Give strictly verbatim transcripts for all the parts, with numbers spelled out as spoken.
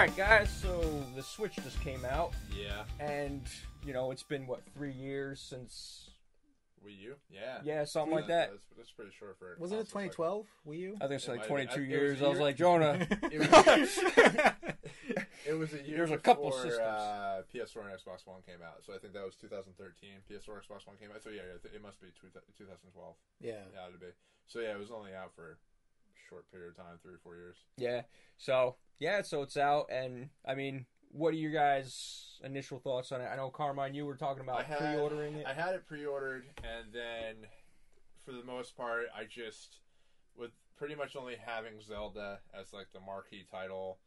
Alright guys, so the Switch just came out. Yeah. And, you know, it's been, what, three years since... Wii U? Yeah. Yeah, something yeah, like that. That's, that's pretty short for it. Wasn't it twenty twelve, Wii U? I think it's it like twenty-two years. I was like, Jonah. It was, it was a year There's a couple before systems. Uh, P S four and Xbox One came out. So I think that was two thousand thirteen. P S four and Xbox One came out. So yeah, it must be twenty twelve. Yeah. Yeah, it'd be. So yeah, it was only out for a short period of time, three or four years. Yeah. So, yeah, so it's out. And, I mean... What are your guys' initial thoughts on it? I know, Carmine, you were talking about had, pre-ordering it. I had it pre-ordered, and then, for the most part, I just, with pretty much only having Zelda as, like, the marquee title,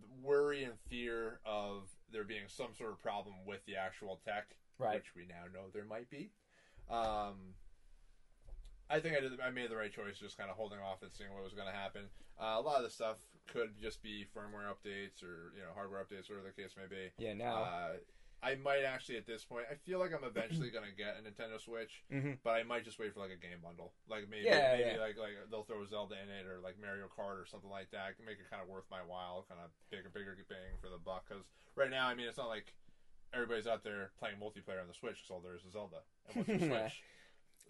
the worry and fear of there being some sort of problem with the actual tech, right. Which we now know there might be. Um, I think I did. I made the right choice, just kind of holding off and seeing what was going to happen. Uh, a lot of the stuff could just be firmware updates or, you know, hardware updates, whatever the case may be. Yeah, now. Uh, I might actually, at this point, I feel like I'm eventually going to get a Nintendo Switch, mm-hmm. but I might just wait for, like, a game bundle. Like, maybe, yeah, maybe yeah. Like, like they'll throw Zelda in it or, like, Mario Kart or something like that. Make it kind of worth my while, kind of bigger, bigger bang for the buck. Because right now, I mean, it's not like everybody's out there playing multiplayer on the Switch because all there is is Zelda. And what's the Switch?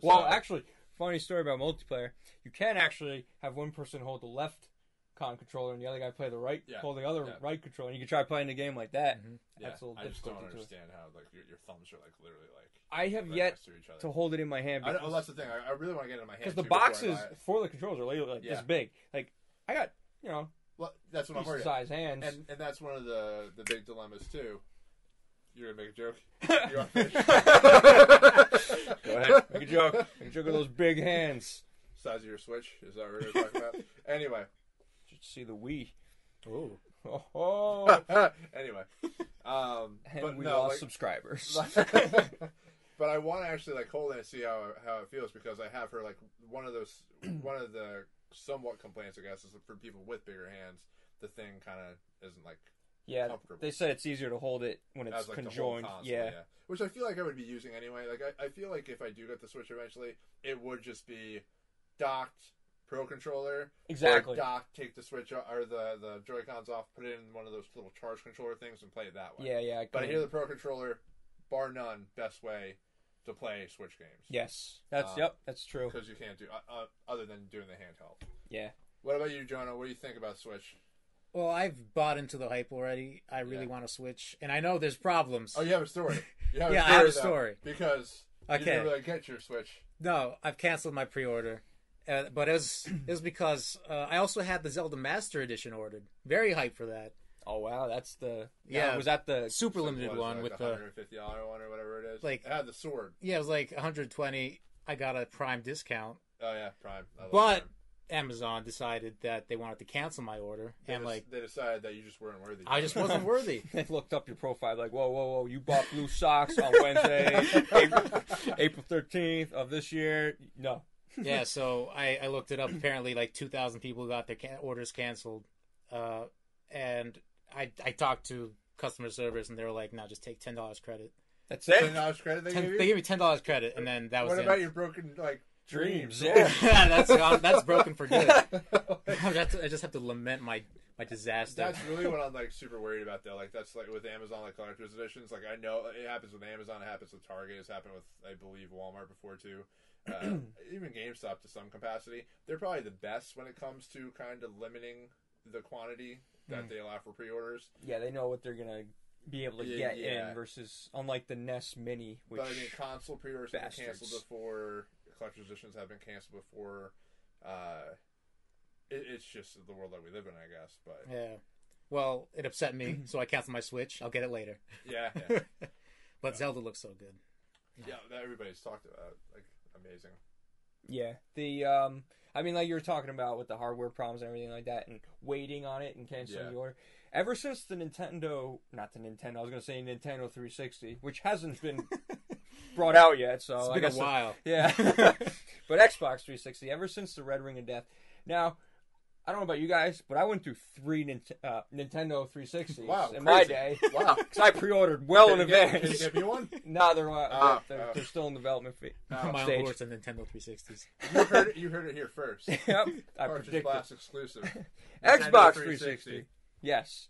So, well, actually... Funny story about multiplayer. You can actually have one person hold the left con controller and the other guy play the right, yeah, hold the other yeah. right controller, and you can try playing the game like that. Mm-hmm. Yeah, that's a little I just don't understand how like your, your thumbs are like literally like. I have right yet to, to hold it in my hand. Because, I know, well, that's the thing. I, I really want to get it in my hand because the boxes for the controllers are literally like yeah. this big. Like I got, you know, well, that's what I'm worried size at. Hands, and, and that's one of the the big dilemmas too. You're gonna make a joke. You want to finish? Go ahead, make a joke. Make a joke of those big hands. Size of your Switch is that what we're talking about? Anyway, just see the Wii. Ooh. Oh. oh. Anyway, um, and but we no, lost like, subscribers. But I want to actually like hold it and see how how it feels because I have her like one of those one of the somewhat complaints I guess is that for people with bigger hands the thing kind of isn't like. Yeah, they said it's easier to hold it when it's As, like, conjoined. Console, yeah. yeah, which I feel like I would be using anyway. Like I, I feel like if I do get the Switch eventually, it would just be docked Pro Controller. Exactly. Or docked, take the Switch or the the Joy Cons off, put it in one of those little charge controller things, and play it that way. Yeah, yeah. I but I hear the Pro Controller, bar none, best way to play Switch games. Yes, that's um, yep, that's true. Because you can't do uh, other than doing the handheld. Yeah. What about you, Jonah? What do you think about Switch? Well, I've bought into the hype already. I really yeah. want to Switch, and I know there's problems. Oh, you have a story. You have yeah, a story I have a story because okay. you didn't really get your Switch. No, I've canceled my pre-order, uh, but it was it was because uh, I also had the Zelda Master Edition ordered. Very hype for that. Oh wow, that's the yeah. yeah was that the super limited was, one like with the one hundred fifty dollars one or whatever it is? Like I had the sword. Yeah, it was like one hundred twenty dollars. I got a Prime discount. Oh yeah, Prime. I love but. Prime. Amazon decided that they wanted to cancel my order, they and like they decided that you just weren't worthy. I just wasn't worthy. They looked up your profile, like, whoa, whoa, whoa, you bought blue socks on Wednesday, April thirteenth of this year. No, yeah. So I, I looked it up. Apparently, like two thousand people got their can- orders canceled, uh, and I I talked to customer service, and they were like, "No, just take ten dollars credit." That's it. Ten dollars credit. They ten, gave you. They gave me ten dollars credit, and then that was. What it. About your broken like? Dreams, yeah. that's that's broken for good. I just have to lament my, my disaster. That's really what I'm like super worried about though. Like that's like with Amazon like collector's editions. Like I know it happens with Amazon, it happens with Target, it's happened with I believe Walmart before too. Uh, even GameStop to some capacity. They're probably the best when it comes to kind of limiting the quantity that mm. they allow for pre-orders. Yeah, they know what they're gonna. Be able to yeah, get yeah. in versus unlike the N E S Mini, which but I mean, console pre-orders have been canceled before, collector's editions have been canceled before. Uh, it, it's just the world that we live in, I guess. But yeah, well, it upset me, so I canceled my Switch. I'll get it later. Yeah, yeah. But yeah. Zelda looks so good. Yeah, that everybody's talked about, like amazing. Yeah, the um, I mean, like you were talking about with the hardware problems and everything like that, and waiting on it and canceling yeah. the order. Ever since the Nintendo, not the Nintendo, I was going to say Nintendo three sixty, which hasn't been brought out yet, so it's been I guess a while. It, yeah. But Xbox three sixty, ever since the Red Ring of Death. Now, I don't know about you guys, but I went through three Nint- uh, Nintendo three sixties wow, in crazy. My day. Wow. Because I pre-ordered well can in you advance. Get, can you get me one? No, they're, uh, oh, they're, oh. they're still in development stage. Oh. My own worst on Nintendo three sixties. You heard it, you heard it here first. Yep. I Cartridge predicted. Blast exclusive. Xbox three sixty. Yes.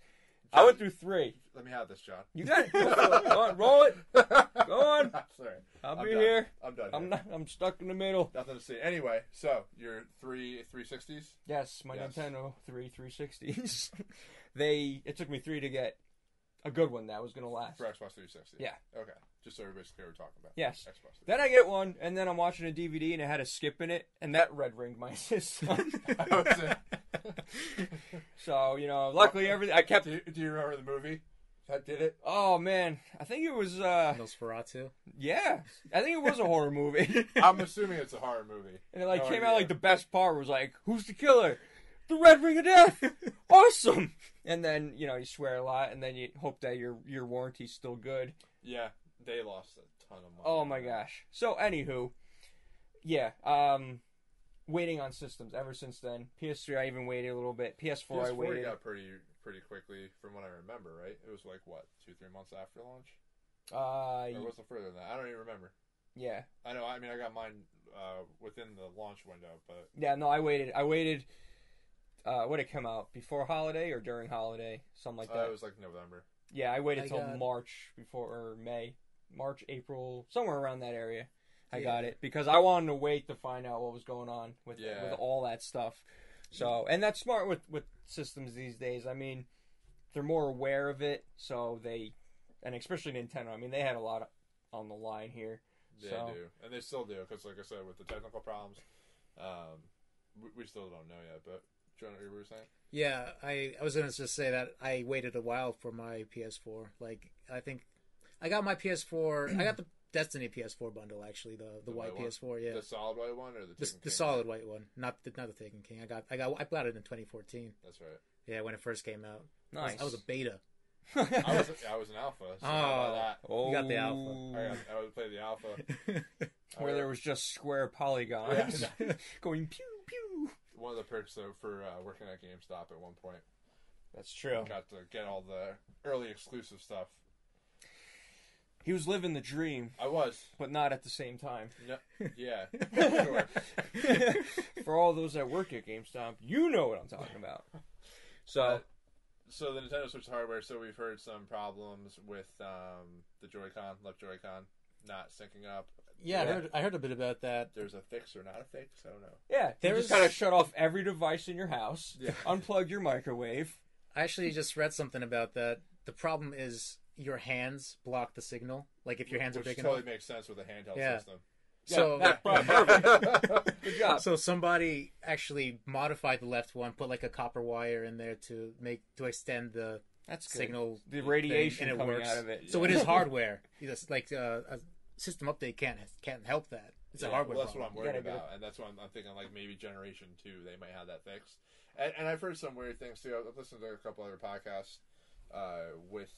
I went through three. Let me have this, John. You got it. Go on, roll it. Go on. I'm sorry. I'll I'm be done. here. I'm done. I'm here. not. I'm stuck in the middle. Nothing to see. Anyway, so your three three sixties. Yes, my yes. Nintendo three three sixties. They. It took me three to get a good one that was gonna last. For Xbox three sixty. Yeah. Okay. Just so everybody's clear, we're talking about. Yes. Xbox then I get one, and then I'm watching a D V D, and it had a skip in it, and that red ringed my system. So you know, luckily everything I kept. Do you, do you remember the movie that did it? Oh man, I think it was uh, Nosferatu. Yeah, I think it was a horror movie. I'm assuming it's a horror movie. And it like no came idea. out like the best part was like, who's the killer? The Red Ring of Death. Awesome. And then you know you swear a lot, and then you hope that your your warranty's still good. Yeah, they lost a ton of money. Oh my gosh. So anywho, yeah. Um. Waiting on systems ever since then. P S three, I even waited a little bit. P S four, P S four I waited. P S four got pretty pretty quickly, from what I remember, right? It was like, what, two, three months after launch? Uh, or was it further than that? I don't even remember. Yeah. I know, I mean, I got mine uh, within the launch window, but... Yeah, no, I waited. I waited... Uh, when it came out? Before holiday or during holiday? Something like that. Uh, it was like November. Yeah, I waited until got... March before, or May. March, April, somewhere around that area. I yeah. got it because I wanted to wait to find out what was going on with yeah. with all that stuff. So, and that's smart with, with systems these days. I mean, they're more aware of it, so they, and especially Nintendo. I mean, they had a lot on the line here. They so. do, and they still do because, like I said, with the technical problems, um, we, we still don't know yet. But Jonah, you were saying? Yeah, I I was gonna just say that I waited a while for my P S four. Like, I think I got my P S four. I got the Destiny P S four bundle, actually, the the, the white, white P S four, one? yeah. The solid white one, or the Taken the, King? The solid white one, not the not the Taken King. I got I got I bought it in twenty fourteen. That's right. Yeah, when it first came out. Nice. I was, I was a beta. I was I was an alpha. So oh, oh, you got the alpha. I got, I would play the alpha, where there was just square polygons going pew pew. One of the perks though for uh, working at GameStop at one point. That's true. Got to get all the early exclusive stuff. He was living the dream. I was. But not at the same time. No, yeah. Sure. For all those that work at GameStop, you know what I'm talking about. So uh, so the Nintendo Switch hardware, so we've heard some problems with um, the Joy-Con, left Joy-Con, not syncing up. Yeah, yeah. I, heard, I heard a bit about that. There's a fix or not a fix? I don't know. Yeah, you just kind of shut off every device in your house, yeah. Unplug your microwave. I actually just read something about that. The problem is... your hands block the signal. Like if your hands Which are big totally enough, totally makes sense with a handheld yeah. system. Yeah, so that's perfect. Good job. So somebody actually modified the left one, put like a copper wire in there to make to extend the that's signal, the radiation thing, and it coming works. out of it. So yeah. it is hardware. Just like uh, a system update can't can't help that. It's yeah, a hardware. Well, that's problem. what I'm worried about, and that's what I'm, I'm thinking. Like maybe generation two, they might have that fixed. And, and I've heard some weird things too. I've listened to a couple other podcasts uh, with.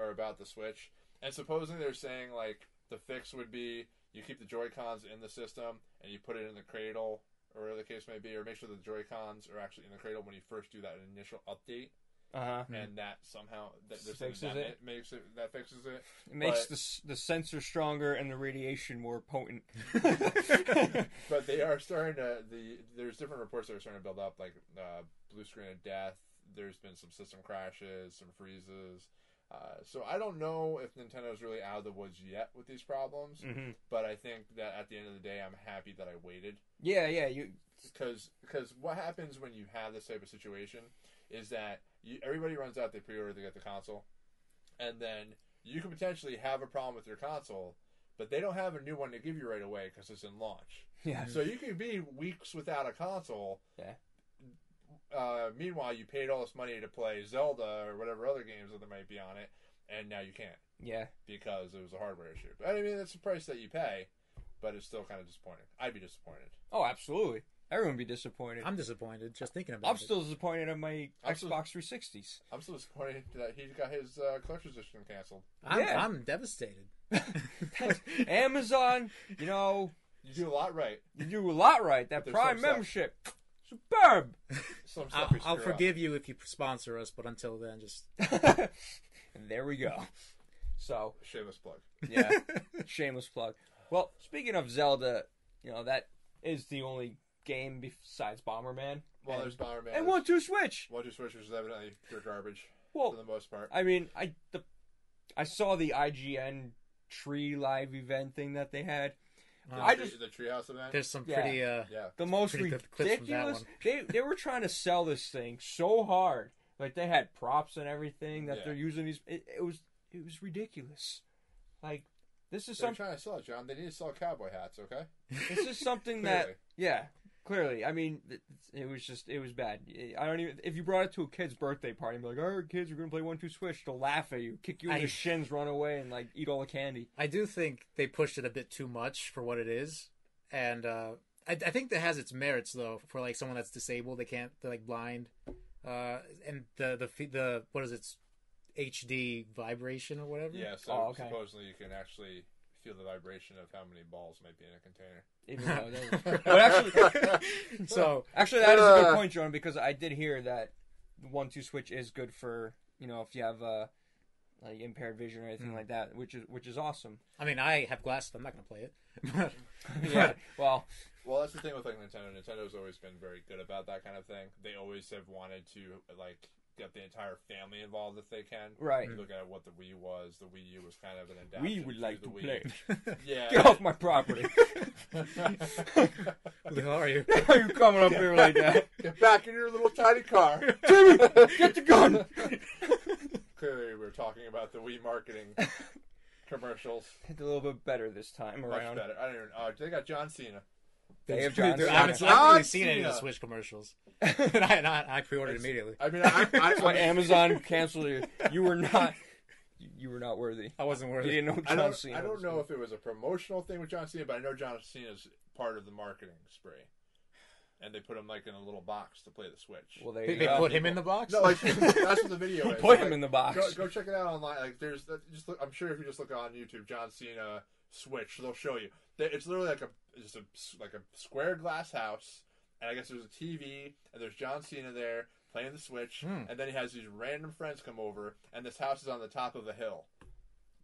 or about the Switch, and supposedly they're saying like the fix would be you keep the Joy-Cons in the system and you put it in the cradle or whatever the case may be, or make sure the Joy-Cons are actually in the cradle when you first do that initial update, uh-huh. and that somehow that, fixes that it. makes it that fixes it. It makes but, the the sensor stronger and the radiation more potent. But they are starting to the there's different reports that are starting to build up, like uh, blue screen of death. There's been some system crashes, some freezes. Uh, so I don't know if Nintendo's really out of the woods yet with these problems, mm-hmm. but I think that at the end of the day, I'm happy that I waited. Yeah, yeah. You because because what happens when you have this type of situation is that you, everybody runs out, they pre-order, they get the console, and then you can potentially have a problem with your console, but they don't have a new one to give you right away because it's in launch. Yeah. So you could be weeks without a console. Yeah. Uh, meanwhile, you paid all this money to play Zelda or whatever other games that there might be on it, and now you can't. Yeah. Because it was a hardware issue. But I mean, that's the price that you pay, but it's still kind of disappointing. I'd be disappointed. Oh, absolutely. Everyone would be disappointed. I'm disappointed just thinking about I'm it. I'm still disappointed at my I'm Xbox still, three sixties. I'm still disappointed that he got his uh, collector's edition canceled. I'm, yeah. I'm devastated. Amazon, you know. You do a lot right. You do a lot right. That Prime membership. Stuff. Superb. I'll, I'll forgive up. you if you sponsor us, but until then, just and there we go. So shameless plug. Yeah, shameless plug. Well, speaking of Zelda, you know that is the only game besides Bomberman. Well, and, there's Bomberman and one two Switch. One two Switch is evidently pure garbage. well, for the most part. I mean, I the I saw the I G N tree live event thing that they had. Uh, I just the treehouse event. There's some yeah. pretty uh, yeah. the most ridiculous. they they were trying to sell this thing so hard, like they had props and everything that yeah. they're using. These it, it was it was ridiculous. Like this is something trying to sell it, John. They need to sell cowboy hats, okay? This is something that yeah. Clearly, I mean, it was just, it was bad. I don't even, if you brought it to a kid's birthday party and be like, all right, kids, we're going to play one two switch, they'll laugh at you, kick you in I, the shins, run away, and, like, eat all the candy. I do think they pushed it a bit too much for what it is. And uh, I, I think that has its merits, though, for, like, someone that's disabled. They can't, they're, like, blind. Uh, and the, the, the what is it, H D vibration or whatever? Yeah, so oh, okay. supposedly you can actually feel the vibration of how many balls might be in a container. Even though that was... but actually, so actually, that is a good point, John, because I did hear that the one two switch is good for, you know, if you have uh, like impaired vision or anything mm. like that, which is which is awesome. I mean, I have glasses. I'm not going to play it. yeah. Well, well, that's the thing with like Nintendo. Nintendo's always been very good about that kind of thing. They always have wanted to like get the entire family involved if they can. Right. Look at what the Wii was. The Wii U was kind of an adaptation. We would like to, to play. yeah. Get off my property. Who are you? Why are you coming up here like that? Get back in your little tiny car. Jimmy, get the gun. Clearly, we're talking about the Wii marketing commercials. It's a little bit better this time Much around. Better. I don't even. Uh, they got John Cena. They have John Cena. I haven't really seen any of the Switch commercials. and I, and I, I pre-ordered it's, immediately. I mean, I, I, I, when Amazon canceled you, you were not. You were not worthy. I wasn't worthy. You didn't know John I Cena. I don't know if it was a promotional thing with John Cena, but I know John Cena's part of the marketing spree. And they put him like in a little box to play the Switch. Well, they, they put people. him in the box. No, like, that's what the video is. Put so, him like, in the box. Go, go check it out online. Like, there's just. Look, I'm sure if you just look on YouTube, John Cena Switch, they'll show you. It's literally like a just a like a square glass house, and I guess there's a T V, and there's John Cena there playing the Switch, mm. and then he has these random friends come over, and this house is on the top of a hill,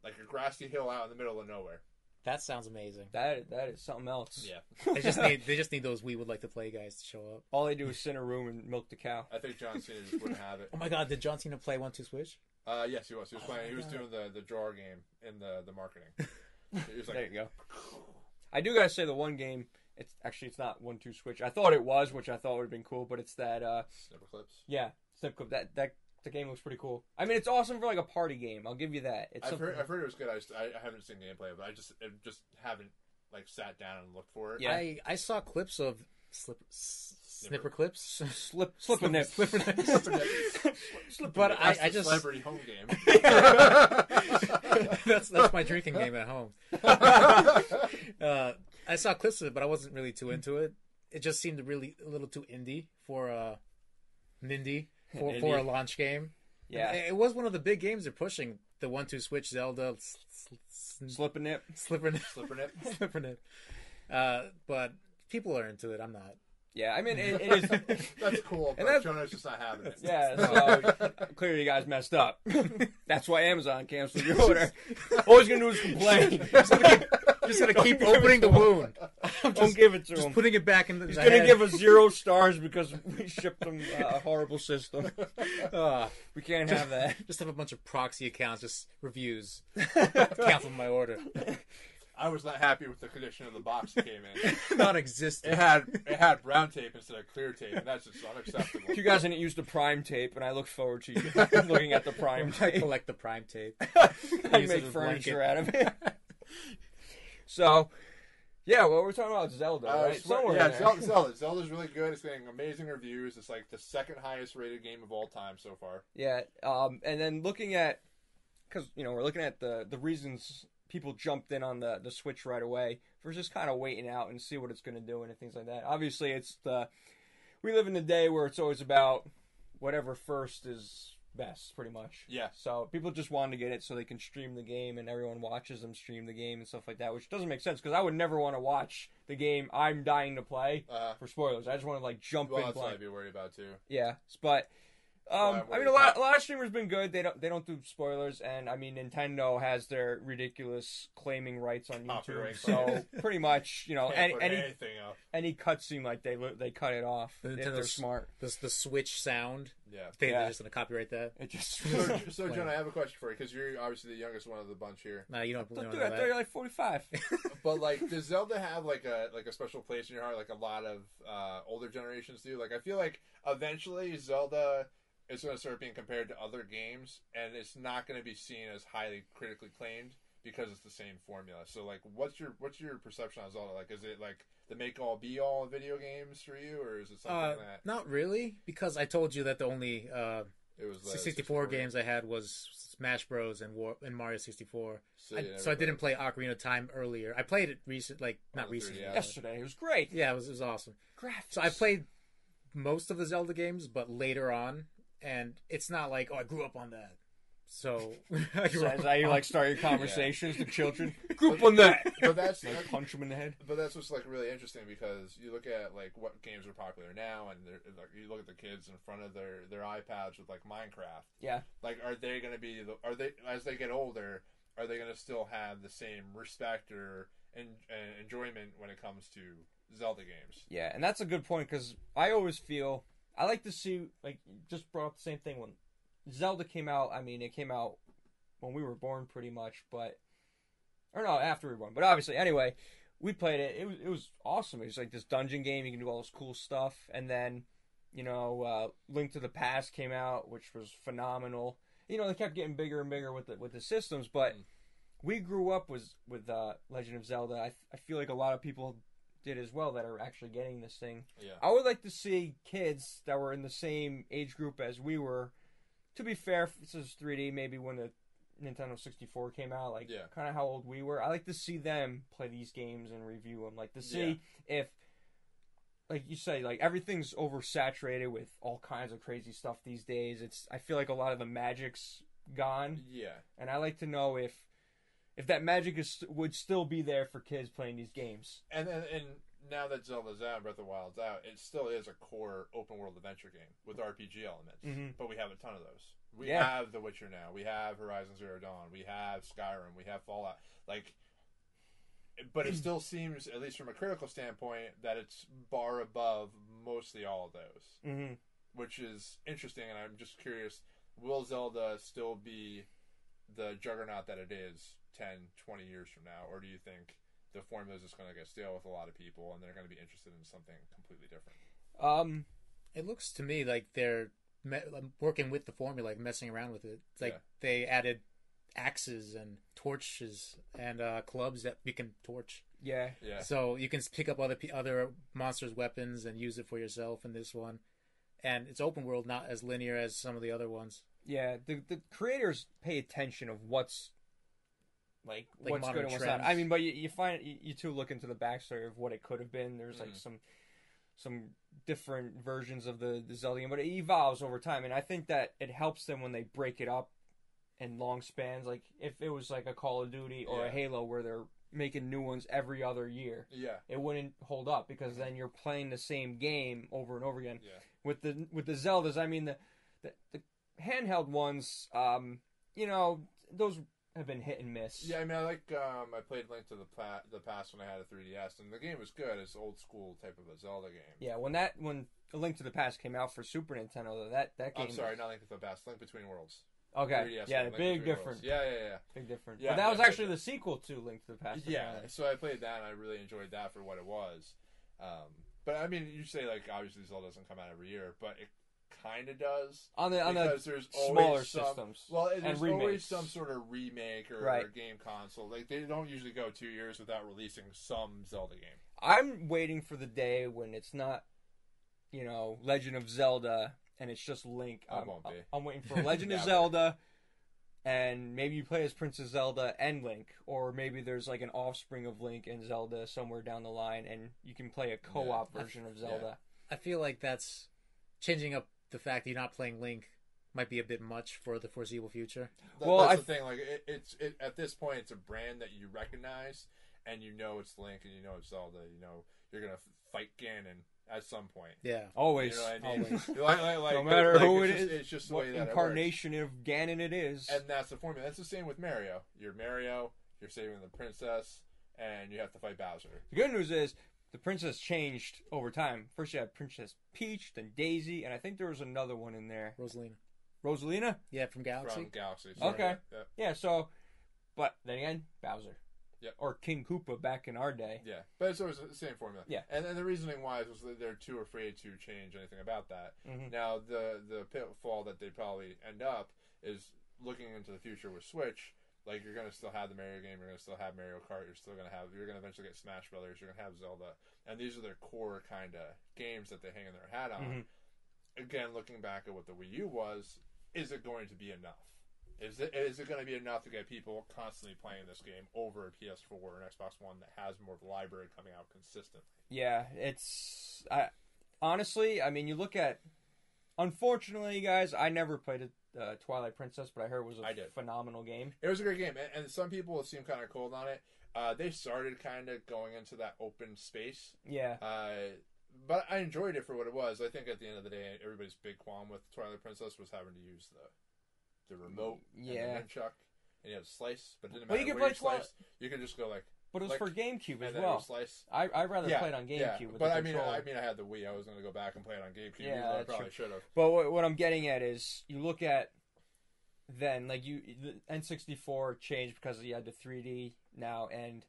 like a grassy hill out in the middle of nowhere. That sounds amazing. That that is something else. Yeah, they just need they just need those We Would Like to Play guys to show up. All they do is sit in a room and milk the cow. I think John Cena just wouldn't have it. Oh my God, did John Cena play one two switch? Uh, yes, he was. He was oh playing. He was doing the, the drawer game in the the marketing. He was like, there you go. I do gotta say the one game. It's actually it's not one two switch. I thought it was, which I thought would have been cool, but it's that uh, Snipperclips. Yeah, Snipperclips. That that the game looks pretty cool. I mean, it's awesome for like a party game. I'll give you that. It's I've, heard, I've heard it was good. I, just, I haven't seen gameplay, but I just I just haven't like sat down and looked for it. Yeah, I, I saw clips of slip, snipper. Snipperclips, slip slip and nip, slip and nip, slip and nip. But I, I just celebrity home game. that's that's my drinking game at home. uh, I saw clips of it, but I wasn't really too into it. It just seemed really a little too indie for a Mindy for, indie. for a launch game. Yeah, it, it was one of the big games they're pushing. The one two switch Zelda, Slipper Nip, Slipper Nip, Slipper Nip, Slipper Nip. Uh, but people are into it. I'm not. Yeah, I mean, it, it is. That's cool, but that's, Jonah's just not having it. Yeah, so clearly you guys messed up. That's why Amazon canceled your order. All he's going to do is complain. Just going to keep opening the wound. Just, Don't give it to just him. Just putting it back in the He's going to give us zero stars because we shipped him uh, a horrible system. Uh, we can't just, have that. Just have a bunch of proxy accounts, just reviews. Cancel my order. I was not happy with the condition of the box it came in. Non-existent. It had it had brown tape instead of clear tape, and that's just unacceptable. You guys didn't use the Prime tape, and I look forward to you looking at the Prime tape. I collect the Prime tape. I, I make furniture blanket. out of it. So, yeah, well, we're talking about Zelda, uh, right? Swear, Somewhere yeah, in there. Zelda, Zelda. Zelda's really good. It's getting amazing reviews. It's like the second highest rated game of all time so far. Yeah, um, and then looking at, because, you know, we're looking at the, the reasons people jumped in on the, the Switch right away versus kind of waiting out and see what it's going to do and things like that. Obviously, it's the we live in a day where it's always about whatever first is best, pretty much. Yeah. So people just wanted to get it so they can stream the game and everyone watches them stream the game and stuff like that, which doesn't make sense because I would never want to watch the game I'm dying to play uh, for spoilers. I just want to like jump well, in. Well, that's I'd be worried about too. Yeah, but. Um, I mean, a lot, a lot of streamers have been good. They don't, they don't do spoilers, and I mean, Nintendo has their ridiculous claiming rights on YouTube. So pretty much, you know, any any, any cutscene, like they they cut it off the if they're smart. The the Switch sound Yeah. Think yeah. they're just going to copyright that? It just So, so John, I have a question for you, because you're obviously the youngest one of the bunch here. No, you don't, don't, don't do that. that. You're like forty-five. But, like, does Zelda have, like, a like a special place in your heart, like a lot of uh, older generations do? Like, I feel like eventually Zelda is going to start being compared to other games, and it's not going to be seen as highly critically acclaimed because it's the same formula. So, like, what's your what's your perception on Zelda? Like, is it, like, the make-all, be-all of video games for you, or is it something uh, like that? Not really, because I told you that the only uh, it was, like, sixty-four games I had was Smash Bros. and, War- and Mario sixty-four. So, I, so I didn't play Ocarina of Time earlier. I played it recent, like, not oh, recently. Yeah. Yesterday. It was great. Yeah, it was, it was awesome. Graphics. So I played most of the Zelda games, but later on, and it's not like, oh, I grew up on that. So, as so how you like start your conversations yeah. to children, group on that. But that's like, punch them in the head. But that's what's like really interesting, because you look at like what games are popular now, and like, you look at the kids in front of their, their iPads with like Minecraft. Yeah. Like, are they going to be? Are they as they get older? Are they going to still have the same respect or en- enjoyment when it comes to Zelda games? Yeah, and that's a good point, because I always feel I like to see like just brought up the same thing when Zelda came out. I mean, it came out when we were born, pretty much, but or no, after we were born. But obviously, anyway, we played it. It was it was awesome. It was like this dungeon game. You can do all this cool stuff. And then, you know, uh, Link to the Past came out, which was phenomenal. You know, they kept getting bigger and bigger with the with the systems. But mm. we grew up was with uh, Legend of Zelda. I I feel like a lot of people did as well that are actually getting this thing. Yeah. I would like to see kids that were in the same age group as we were. To be fair, this is three D, maybe when the Nintendo sixty-four came out, like, yeah. kind of how old we were. I like to see them play these games and review them, like, to see yeah. if, like you say, like, everything's oversaturated with all kinds of crazy stuff these days. It's I feel like a lot of the magic's gone. Yeah. And I like to know if if that magic is would still be there for kids playing these games. And then, and now that Zelda's out, Breath of the Wild's out, it still is a core open-world adventure game with R P G elements. Mm-hmm. But we have a ton of those. We yeah. have The Witcher now. We have Horizon Zero Dawn. We have Skyrim. We have Fallout. Like, but it still seems, at least from a critical standpoint, that it's bar above mostly all of those. Mm-hmm. Which is interesting, and I'm just curious, will Zelda still be the juggernaut that it is ten, twenty years from now? Or do you think the formula is just going to get stale with a lot of people, and they're going to be interested in something completely different? Um, it looks to me like they're me- working with the formula, like messing around with it. It's like yeah. they added axes and torches and uh, clubs that we can torch. Yeah. yeah. So you can pick up other p- other monsters' weapons and use it for yourself in this one. And it's open world, not as linear as some of the other ones. Yeah, the the creators pay attention of what's Like, like what's good and what's not. I mean, but you, you find you, you two look into the backstory of what it could have been. There's mm. like some some different versions of the, the Zelda game, but it evolves over time, and I think that it helps them when they break it up in long spans. Like if it was like a Call of Duty or yeah. a Halo where they're making new ones every other year, yeah, it wouldn't hold up, because then you're playing the same game over and over again. Yeah. With the with the Zeldas, I mean the the, the handheld ones, um, you know, those have been hit and miss. Yeah, I mean, I like, um, I played Link to the, pla- the Past when I had a three D S, and the game was good. It's old school type of a Zelda game. Yeah, when that, when Link to the Past came out for Super Nintendo, that, that game I'm sorry, was... not Link to the Past, Link Between Worlds. Okay, three D S yeah, big difference. Yeah, yeah, yeah. Big difference. Yeah, but that yeah, was actually yeah. the sequel to Link to the Past. Yeah, so I played that, and I really enjoyed that for what it was. Um, but, I mean, you say, like, obviously Zelda doesn't come out every year, but it kind of does on the on the there's smaller some, systems. Well, there's and always some sort of remake or, right. or game console. Like they don't usually go two years without releasing some Zelda game. I'm waiting for the day when it's not, you know, Legend of Zelda and it's just Link. I I'm, won't be. I'm waiting for Legend of Zelda, and maybe you play as Princess Zelda and Link, or maybe there's like an offspring of Link and Zelda somewhere down the line, and you can play a co-op yeah. version of Zelda. Yeah. I feel like that's changing up. The fact that you're not playing Link might be a bit much for the foreseeable future. Well, that's I... the thing. Like it, it's it, at this point, it's a brand that you recognize, and you know it's Link, and you know it's Zelda. You know you're gonna fight Ganon at some point. Yeah, always. You know what I mean? always. Like, like, like, no matter like, who it's it just, is, it's just the what way that incarnation it works. Of Ganon it is, and that's the formula. That's the same with Mario. You're Mario. You're saving the princess, and you have to fight Bowser. The good news is the princess changed over time. First you had Princess Peach, then Daisy, and I think there was another one in there. Rosalina. Rosalina? Yeah, from Galaxy. From Galaxy. Sorry. Okay. Yeah. yeah, so, but then again, Bowser. Yeah. Or King Koopa back in our day. Yeah, but it's always the same formula. Yeah. And, and the reasoning why was that they're too afraid to change anything about that. Mm-hmm. Now, the, the pitfall that they probably end up is looking into the future with Switch. Like, you're going to still have the Mario game, you're going to still have Mario Kart, you're still going to have, you're going to eventually get Smash Brothers, you're going to have Zelda. And these are their core kind of games that they hang their hat on. Mm-hmm. Again, looking back at what the Wii U was, is it going to be enough? Is it, is it going to be enough to get people constantly playing this game over a P S four or an Xbox One that has more of a library coming out consistently? Yeah, it's... I, honestly, I mean, you look at... Unfortunately, guys, I never played it. Uh, Twilight Princess, but I heard it was a phenomenal game. It was a great game, and, and some people seem kind of cold on it. Uh, they started kind of going into that open space. Yeah. Uh, but I enjoyed it for what it was. I think at the end of the day, everybody's big qualm with Twilight Princess was having to use the the remote yeah. and the nunchuck, and you had to slice, but it didn't matter well, you could where play you sliced. Twi- you could just go like... But it was like, for GameCube as well. Slice. I I rather yeah, play it on GameCube. Yeah. With but the I mean, I, I mean, I had the Wii. I was going to go back and play it on GameCube. Yeah, I probably should have. But what, what I'm getting at is, you look at then like you the N sixty-four changed because you had the three D now, and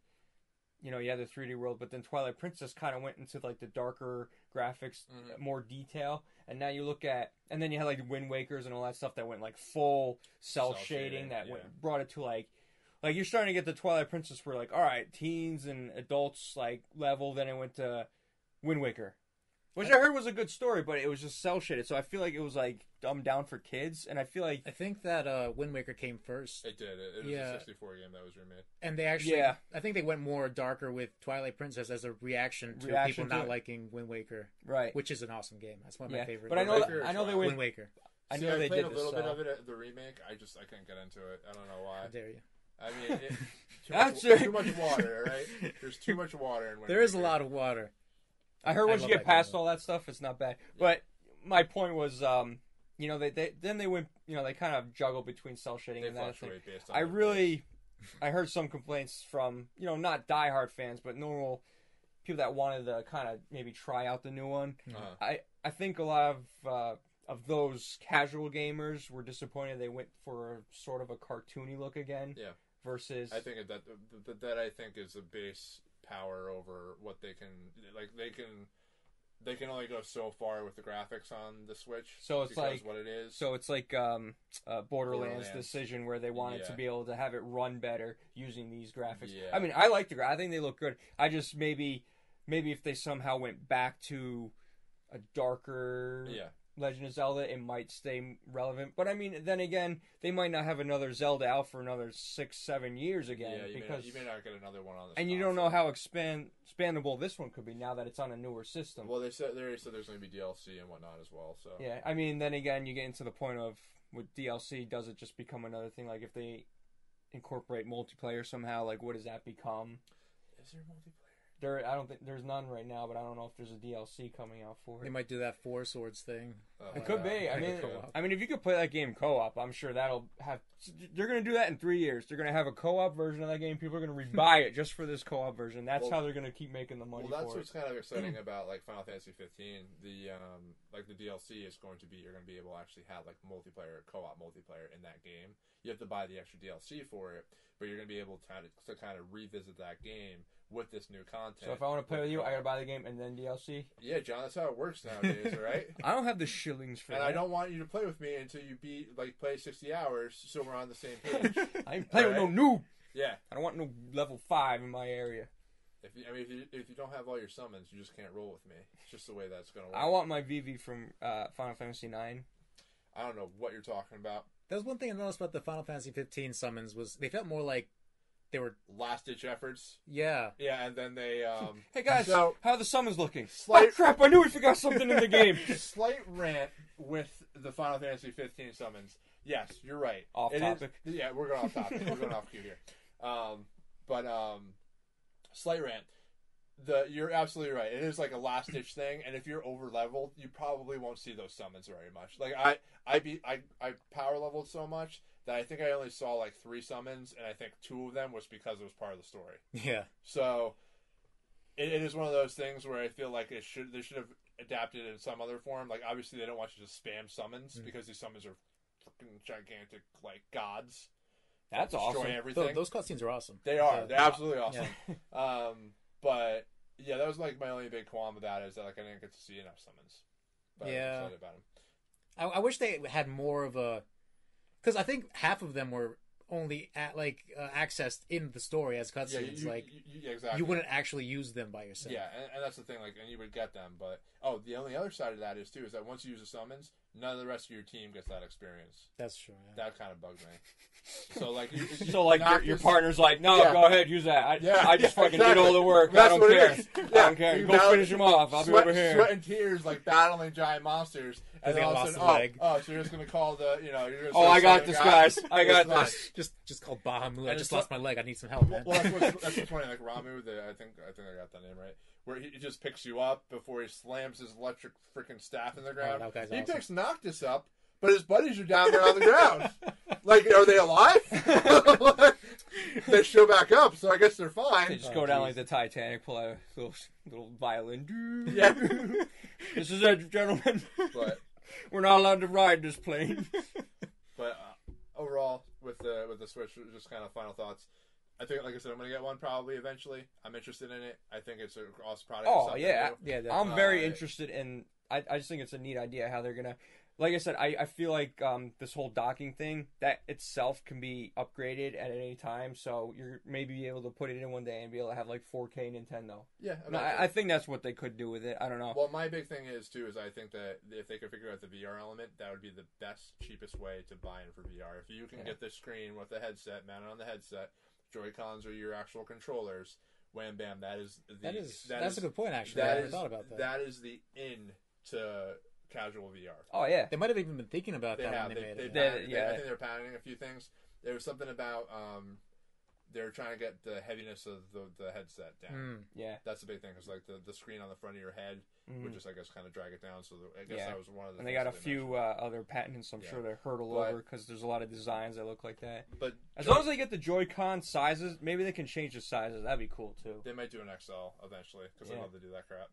you know you had the three D world. But then Twilight Princess kind of went into like the darker graphics, mm-hmm. more detail, and now you look at and then you had like Wind Wakers and all that stuff that went like full cell, cell shading, shading that yeah. went, brought it to like. Like, you're starting to get the Twilight Princess where, like, all right, teens and adults, like, level. Then it went to Wind Waker, which I heard was a good story, but it was just cel-shaded. So I feel like it was, like, dumbed down for kids. And I feel like... I think that uh, Wind Waker came first. It did. It, it was yeah. a sixty-four game that was remade. And they actually... Yeah. I think they went more darker with Twilight Princess as a reaction to reaction people not to liking Wind Waker. Right. Which is an awesome game. That's one of yeah. my favorite. But I know, Waker, I know they went... Wind Waker. I know See, they I played did a little this, bit uh... of it at the remake. I just... I couldn't get into it. I don't know why. How dare you. I mean, it, too, much, too much water, right? There's too much water. In there is a lot of water. I heard once I you get past game. all that stuff, it's not bad. Yeah. But my point was, um, you know, they, they then they went, you know, they kind of juggle between cell shading and that thing. I really, I heard some complaints from, you know, not diehard fans, but normal people that wanted to kind of maybe try out the new one. Uh-huh. I, I think a lot of uh, of those casual gamers were disappointed they went for sort of a cartoony look again. Yeah. Versus, I think that that, that I think is the base power over what they can like. They can they can only go so far with the graphics on the Switch. So it's like what it is. So it's like um, uh, Borderlands, Borderlands decision where they wanted yeah. to be able to have it run better using these graphics. Yeah. I mean, I like the graphics. I think they look good. I just maybe maybe if they somehow went back to a darker. Yeah. Legend of Zelda, it might stay relevant. But, I mean, then again, they might not have another Zelda out for another six, seven years again. Yeah, you, because, may, you may not get another one on this. And console. You don't know how expand, expandable this one could be now that it's on a newer system. Well, they said, they already said there's going to be D L C and whatnot as well. So yeah, I mean, then again, you get into the point of, with D L C, does it just become another thing? Like, if they incorporate multiplayer somehow, like, what does that become? Is there multiplayer? There, I don't think there's none right now, but I don't know if there's a D L C coming out for it. They might do that Four Swords thing. Oh, it could yeah. be. I mean, I mean, if you could play that game co-op, I'm sure that'll have. They're gonna do that in three years. They're gonna have a co-op version of that game. People are gonna rebuy it just for this co-op version. That's well, how they're gonna keep making the money. Well, that's for what's it. kind of exciting about like Final Fantasy fifteen. The um, like the D L C is going to be you're gonna be able to actually have like multiplayer, co-op multiplayer in that game. You have to buy the extra D L C for it, but you're gonna be able to kind of, to kind of revisit that game with this new content. So if I want to play with you, I gotta buy the game and then D L C? Yeah, John, that's how it works nowadays, right? I don't have the shillings for and that. And I don't want you to play with me until you beat, like, play sixty hours so we're on the same page. I ain't playing right? with no noob! Yeah. I don't want no level five in my area. If you, I mean, if you, if you don't have all your summons, you just can't roll with me. It's just the way that's gonna work. I want my V V from uh, Final Fantasy nine. I don't know what you're talking about. That was one thing I noticed about the Final Fantasy fifteen summons was they felt more like they were last-ditch efforts. Yeah. Yeah, and then they... Um, hey, guys, so, how are the summons looking? Slight, oh, crap, I knew we forgot something in the game. Slight rant with the Final Fantasy fifteen summons. Yes, you're right. Off it topic. Is, yeah, we're going off topic. We're going off cue here. Um, but, um, slight rant. The You're absolutely right. It is like a last-ditch thing, and if you're over-leveled, you probably won't see those summons very much. Like, I, I, be, I, I power-leveled so much... that I think I only saw, like, three summons, and I think two of them was because it was part of the story. Yeah. So, it, it is one of those things where I feel like it should they should have adapted it in some other form. Like, obviously, they don't want you to spam summons mm. because these summons are fucking gigantic, like, gods. That's awesome. Everything. Th- those cutscenes are awesome. They are. Uh, They're absolutely awesome. Yeah. um, but, yeah, that was, like, my only big qualm with that is that, like, I didn't get to see enough summons. But yeah. I'm excited about them. I, I wish they had more of a... Because I think half of them were only, at, like, uh, accessed in the story as cutscenes. Yeah, like, you, you, yeah, exactly. You wouldn't actually use them by yourself. Yeah, and, and that's the thing. Like, and you would get them, but... Oh, the only other side of that is, too, is that once you use the summons... none of the rest of your team gets that experience. That's true. Yeah. That kind of bugged me. So like, you, you so like your, your partner's like, no, yeah. go ahead, use that. I, yeah, I just yeah, fucking exactly. did all the work. That's I don't care. Yeah. I don't care. You go battle, finish them off. I'll sweat, be over here. Sweat and tears, like battling giant monsters, and then all of a sudden, oh, so you're just gonna call the, you know, you're. Gonna oh, I got this, guys. I got this. Just, just call Bahamut. I just lost my leg. I need some help, man. Well, that's what's, that's what's funny. Like Ramu, the, I think, I think I got that name right. Where he just picks you up before he slams his electric freaking staff in the ground. Oh, that guy's awesome. He picks Noctis up, but his buddies are down there on the ground. Like, are they alive? They show back up, so I guess they're fine. They just oh, go geez. down like the Titanic, pull out a little, little violin. Yeah. This is it, gentlemen. But we're not allowed to ride this plane. But uh, overall, with the with the Switch, just kind of final thoughts. I think, like I said, I'm going to get one probably eventually. I'm interested in it. I think it's an awesome product. Oh, yeah. yeah I'm very uh, interested in... I, I just think it's a neat idea how they're going to... Like I said, I, I feel like um, this whole docking thing, that itself can be upgraded at any time. So you're maybe able to put it in one day and be able to have like four K Nintendo. Yeah. No, I, I think that's what they could do with it. I don't know. Well, my big thing is, too, is I think that if they could figure out the V R element, that would be the best, cheapest way to buy in for V R. If you can yeah. get the screen with the headset, mounted on the headset... Joy-Cons are your actual controllers. Wham bam, that is the that is that that's is, a good point actually. I never thought about that. That is the in to casual V R. Oh yeah, they might have even been thinking about they that. Have, when they, they made they, it. They, they, yeah, they, I think they're patenting a few things. There was something about um, they're trying to get the heaviness of the, the headset down. Mm, yeah, that's the big thing. It's like the, the screen on the front of your head mm. would just I guess kind of drag it down. So the, I guess yeah. that was one of the. And they got a they few uh, other patents. I'm yeah. sure they hurdle but, over because there's a lot of designs that look like that. But as Joy- long as they get the Joy-Con sizes, maybe they can change the sizes. That'd be cool too. They might do an X L eventually because yeah. I love to do that crap.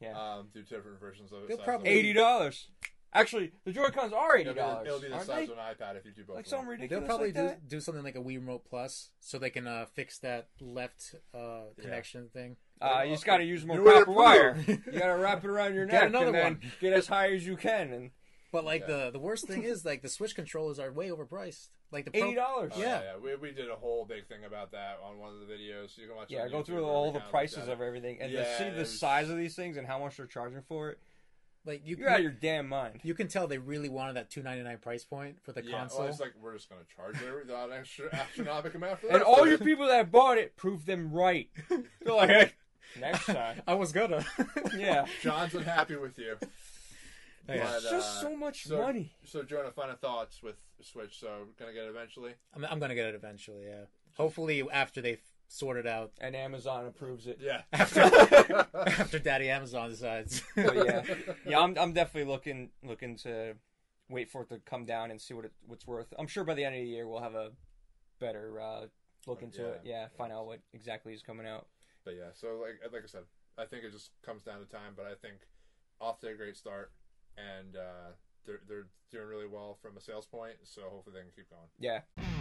Yeah, um, do different versions of it. They'll probably eighty dollars. Actually, the Joy-Cons are eighty dollars. It'll be, it'll be the Aren't size they? of an iPad if you do both. Like something ridiculous. They'll probably like do, do something like a Wii Remote Plus so they can uh, fix that left uh, connection yeah. thing. Uh, you just got to use more you copper wire. You got to wrap it around your neck. Get another and then one. Get as high as you can. And but like yeah. the the worst thing is like the Switch controllers are way overpriced. Like the pro- eighty dollars. Oh, yeah. yeah, yeah. We we did a whole big thing about that on one of the videos. You can watch. Yeah, go YouTube through all the prices of everything and yeah, see the was... size of these things and how much they're charging for it. Like you, You're out of your damn mind. You can tell they really wanted that two ninety-nine price point for the yeah, console. Well, it's like, we're just going to charge that extra astronomical amount for that. And all you people that bought it, prove them right. They're like, hey, next time. I was going to. Yeah. John's unhappy with you. But, it's just uh, so much so, money. So, Jonah, final thoughts with Switch. So, going to get it eventually? I'm, I'm going to get it eventually, yeah. Hopefully after they... sorted out and Amazon approves it. Yeah, after, after Daddy Amazon decides. But yeah, yeah, I'm I'm definitely looking looking to wait for it to come down and see what it what's worth. I'm sure by the end of the year we'll have a better uh, look into yeah, it. Yeah, find out what exactly is coming out. But yeah, so like like I said, I think it just comes down to time. But I think off to a great start, and uh, they're they're doing really well from a sales point. So hopefully they can keep going. Yeah.